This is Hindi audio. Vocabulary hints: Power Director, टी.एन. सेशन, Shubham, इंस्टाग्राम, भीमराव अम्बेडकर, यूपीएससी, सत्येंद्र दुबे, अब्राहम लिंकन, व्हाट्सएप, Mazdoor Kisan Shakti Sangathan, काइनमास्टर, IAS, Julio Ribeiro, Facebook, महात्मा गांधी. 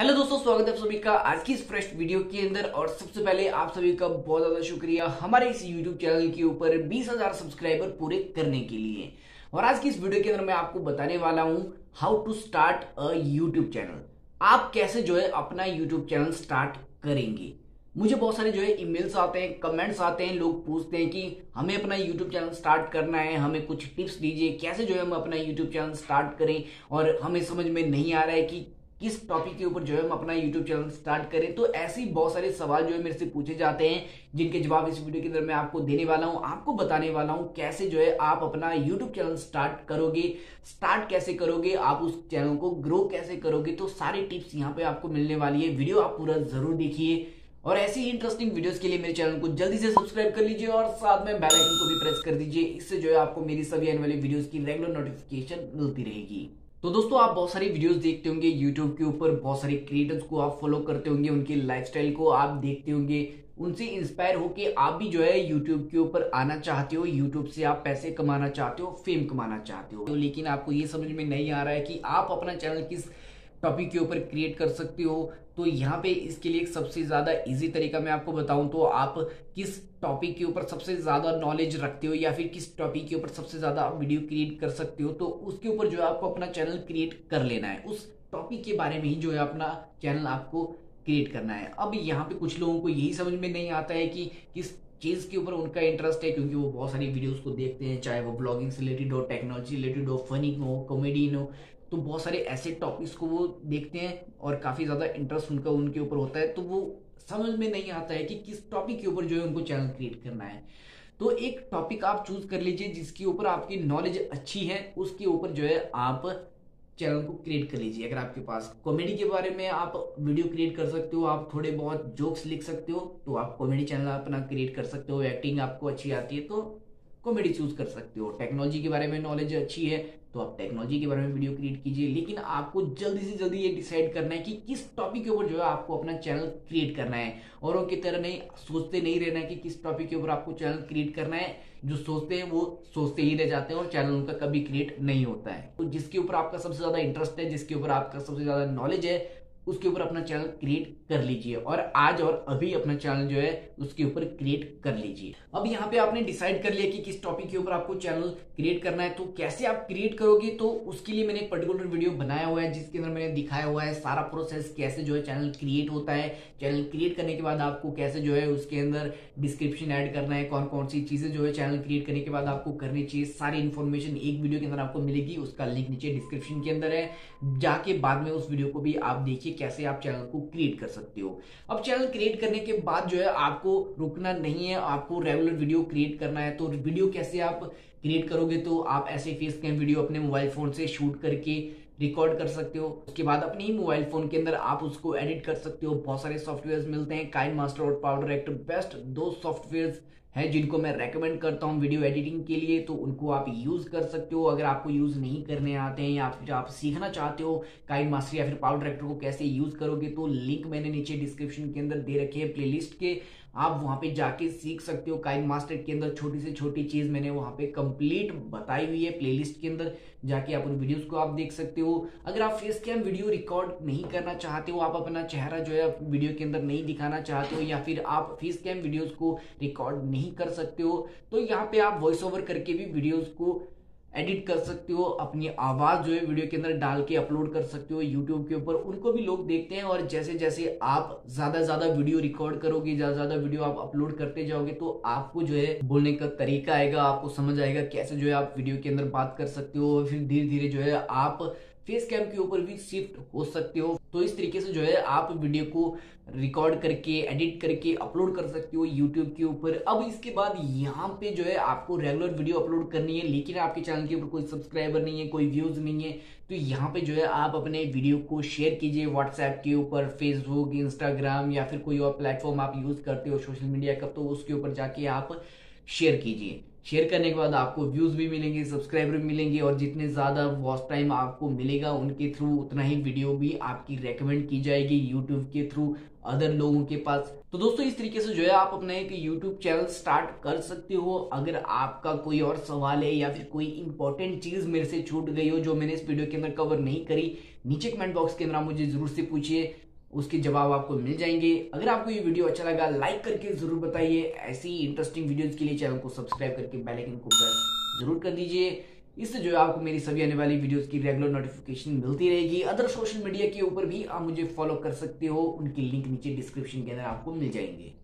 हेलो दोस्तों, स्वागत है आप सभी का आज की इस फ्रेश वीडियो के अंदर। और सबसे पहले आप सभी का बहुत ज़्यादा शुक्रिया हमारे इस यूट्यूब चैनल के ऊपर 20,000 सब्सक्राइबर पूरे करने के लिए। और आज की इस वीडियो के अंदर मैं आपको बताने वाला हूं how to start a YouTube channel. आप कैसे जो है अपना यूट्यूब चैनल स्टार्ट करेंगे। मुझे बहुत सारे जो है ईमेल्स आते हैं, कमेंट्स आते हैं, लोग पूछते हैं कि हमें अपना यूट्यूब चैनल स्टार्ट करना है, हमें कुछ टिप्स दीजिए कैसे जो है हम अपना यूट्यूब चैनल स्टार्ट करें, और हमें समझ में नहीं आ रहा है कि किस टॉपिक के ऊपर जो है हम अपना यूट्यूब चैनल स्टार्ट करें। तो ऐसे ही बहुत सारे सवाल जो है मेरे से पूछे जाते हैं, जिनके जवाब इस वीडियो के अंदर मैं आपको देने वाला हूं। आपको बताने वाला हूं कैसे जो है आप अपना यूट्यूब चैनल स्टार्ट करोगे, स्टार्ट कैसे करोगे, आप उस चैनल को ग्रो कैसे करोगे। तो सारी टिप्स यहाँ पे आपको मिलने वाली है। वीडियो आप पूरा जरूर देखिए और ऐसी ही इंटरेस्टिंग वीडियोस के लिए मेरे चैनल को जल्दी से सब्सक्राइब कर लीजिए और साथ में बेल आइकन को भी प्रेस कर दीजिए। इससे जो है आपको मेरी सभी आने वाली वीडियोस की रेगुलर नोटिफिकेशन मिलती रहेगी। तो दोस्तों, आप बहुत सारी वीडियोस देखते होंगे यूट्यूब के ऊपर, बहुत सारे क्रिएटर्स को आप फॉलो करते होंगे, उनकी लाइफस्टाइल को आप देखते होंगे, उनसे इंस्पायर होकर आप भी जो है यूट्यूब के ऊपर आना चाहते हो, यूट्यूब से आप पैसे कमाना चाहते हो, फेम कमाना चाहते हो। लेकिन आपको ये समझ में नहीं आ रहा है कि आप अपना चैनल किस टॉपिक के ऊपर क्रिएट कर सकते हो। तो यहाँ पे इसके लिए सबसे ज़्यादा इजी तरीका मैं आपको बताऊँ तो आप किस टॉपिक के ऊपर सबसे ज़्यादा नॉलेज रखते हो या फिर किस टॉपिक के ऊपर सबसे ज़्यादा आप वीडियो क्रिएट कर सकते हो, तो उसके ऊपर जो है आपको अपना चैनल क्रिएट कर लेना है। उस टॉपिक के बारे में ही जो है अपना चैनल आपको क्रिएट करना है। अब यहाँ पे कुछ लोगों को यही समझ में नहीं आता है कि किस चीज़ के ऊपर उनका इंटरेस्ट है, क्योंकि वो बहुत सारी वीडियोज़ को देखते हैं, चाहे वो ब्लॉगिंग से रिलेटेड हो, टेक्नोलॉजी रिलेटेड हो, फनी हो, कॉमेडी हो। तो बहुत सारे ऐसे टॉपिक्स को वो देखते हैं और काफ़ी ज़्यादा इंटरेस्ट उनका उनके ऊपर होता है। तो वो समझ में नहीं आता है कि किस टॉपिक के ऊपर जो है उनको चैनल क्रिएट करना है। तो एक टॉपिक आप चूज़ कर लीजिए जिसके ऊपर आपकी नॉलेज अच्छी है, उसके ऊपर जो है आप चैनल को क्रिएट कर लीजिए। अगर आपके पास कॉमेडी के बारे में आप वीडियो क्रिएट कर सकते हो, आप थोड़े बहुत जोक्स लिख सकते हो, तो आप कॉमेडी चैनल अपना क्रिएट कर सकते हो। एक्टिंग आपको अच्छी आती है तो कॉमेडी चूज़ कर सकते हो। टेक्नोलॉजी के बारे में नॉलेज अच्छी है तो आप टेक्नोलॉजी के बारे में वीडियो क्रिएट कीजिए। लेकिन आपको जल्दी से जल्दी ये डिसाइड करना है कि किस टॉपिक के ऊपर जो है आपको अपना चैनल क्रिएट करना है। औरों की तरह नहीं सोचते नहीं रहना है कि किस टॉपिक के ऊपर आपको चैनल क्रिएट करना है। जो सोचते हैं वो सोचते ही रह जाते हैं और चैनल उनका कभी क्रिएट नहीं होता है। तो जिसके ऊपर आपका सबसे ज़्यादा इंटरेस्ट है, जिसके ऊपर आपका सबसे ज़्यादा नॉलेज है, उसके ऊपर अपना चैनल क्रिएट कर लीजिए और आज और अभी अपना चैनल जो है उसके ऊपर क्रिएट कर लीजिए। अब यहाँ पे आपने डिसाइड कर लिया कि किस टॉपिक के ऊपर आपको चैनल क्रिएट करना है। तो कैसे आप क्रिएट करोगे, तो उसके लिए मैंने एक पर्टिकुलर वीडियो बनाया हुआ है जिसके अंदर मैंने दिखाया हुआ है सारा प्रोसेस कैसे जो है चैनल क्रिएट होता है। चैनल क्रिएट करने के बाद आपको कैसे जो है उसके अंदर डिस्क्रिप्शन ऐड करना है, कौन कौन सी चीज़ें जो है चैनल क्रिएट करने के बाद आपको करनी चाहिए, सारी इन्फॉर्मेशन एक वीडियो के अंदर आपको मिलेगी। उसका लिंक नीचे डिस्क्रिप्शन के अंदर है, जाके बाद में उस वीडियो को भी आप देखिए कैसे आप चैनल को क्रिएट कर सकते हो। अब चैनल क्रिएट करने के बाद जो है आपको रुकना नहीं है, आपको रेगुलर वीडियो क्रिएट करना है। तो वीडियो कैसे आप क्रिएट करोगे, तो आप ऐसे फेस कैम वीडियो अपने मोबाइल फोन से शूट करके रिकॉर्ड कर सकते हो। उसके बाद अपने ही मोबाइल फोन के अंदर आप उसको एडिट कर सकते हो। बहुत सारे सॉफ्टवेयर्स मिलते हैं, काइनमास्टर और पावर डायरेक्टर बेस्ट दो सॉफ्टवेयर्स हैं जिनको मैं रेकमेंड करता हूं वीडियो एडिटिंग के लिए। तो उनको आप यूज़ कर सकते हो। अगर आपको यूज़ नहीं करने आते हैं या फिर आप सीखना चाहते हो काइनमास्टर या फिर पावर डायरेक्टर को कैसे यूज़ करोगे, तो लिंक मैंने नीचे डिस्क्रिप्शन के अंदर दे रखे हैं प्लेलिस्ट के, आप वहाँ पे जाके सीख सकते हो। काइनमास्टर के अंदर छोटी से छोटी चीज़ मैंने वहाँ पे कंप्लीट बताई हुई है प्लेलिस्ट के अंदर, जाके आप उन वीडियोस को आप देख सकते हो। अगर आप फेस कैम वीडियो रिकॉर्ड नहीं करना चाहते हो, आप अपना चेहरा जो है वीडियो के अंदर नहीं दिखाना चाहते हो, या फिर आप फेस कैम वीडियोज़ को रिकॉर्ड नहीं कर सकते हो, तो यहाँ पर आप वॉइस ओवर करके भी वीडियोज़ को एडिट कर सकते हो, अपनी आवाज़ जो है वीडियो के अंदर डाल के अपलोड कर सकते हो यूट्यूब के ऊपर। उनको भी लोग देखते हैं और जैसे जैसे आप ज़्यादा ज़्यादा वीडियो रिकॉर्ड करोगे, ज़्यादा ज़्यादा वीडियो आप अपलोड करते जाओगे, तो आपको जो है बोलने का तरीका आएगा, आपको समझ आएगा कैसे जो है आप वीडियो के अंदर बात कर सकते हो। फिर धीरे धीरे जो है आप फेस कैम के ऊपर भी शिफ्ट हो सकते हो। तो इस तरीके से जो है आप वीडियो को रिकॉर्ड करके एडिट करके अपलोड कर सकते हो यूट्यूब के ऊपर। अब इसके बाद यहाँ पे जो है आपको रेगुलर वीडियो अपलोड करनी है, लेकिन आपके चैनल के ऊपर कोई सब्सक्राइबर नहीं है, कोई व्यूज़ नहीं है, तो यहाँ पे जो है आप अपने वीडियो को शेयर कीजिए व्हाट्सएप के ऊपर, फेसबुक, इंस्टाग्राम या फिर कोई और प्लेटफॉर्म आप यूज़ करते हो सोशल मीडिया का, तो उसके ऊपर जाके आप शेयर कीजिए। शेयर करने के बाद आपको व्यूज़ भी मिलेंगे, सब्सक्राइबर भी मिलेंगे, और जितने ज़्यादा वॉच टाइम आपको मिलेगा उनके थ्रू उतना ही वीडियो भी आपकी रेकमेंड की जाएगी यूट्यूब के थ्रू अदर लोगों के पास। तो दोस्तों, इस तरीके से जो है आप अपना एक यूट्यूब चैनल स्टार्ट कर सकते हो। अगर आपका कोई और सवाल है या फिर कोई इंपॉर्टेंट चीज़ मेरे से छूट गई हो जो मैंने इस वीडियो के अंदर कवर नहीं करी, नीचे कमेंट बॉक्स के अंदर मुझे ज़रूर से पूछिए। उसके जवाब आपको मिल जाएंगे। अगर आपको ये वीडियो अच्छा लगा लाइक करके जरूर बताइए। ऐसी इंटरेस्टिंग वीडियोस के लिए चैनल को सब्सक्राइब करके बेल आइकन को प्रेस जरूर कर दीजिए। इससे जो है आपको मेरी सभी आने वाली वीडियोस की रेगुलर नोटिफिकेशन मिलती रहेगी। अदर सोशल मीडिया के ऊपर भी आप मुझे फॉलो कर सकते हो, उनकी लिंक नीचे डिस्क्रिप्शन के अंदर आपको मिल जाएंगे।